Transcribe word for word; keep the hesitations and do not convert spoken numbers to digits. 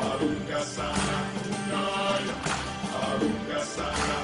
Arunga sana, Arunga sana.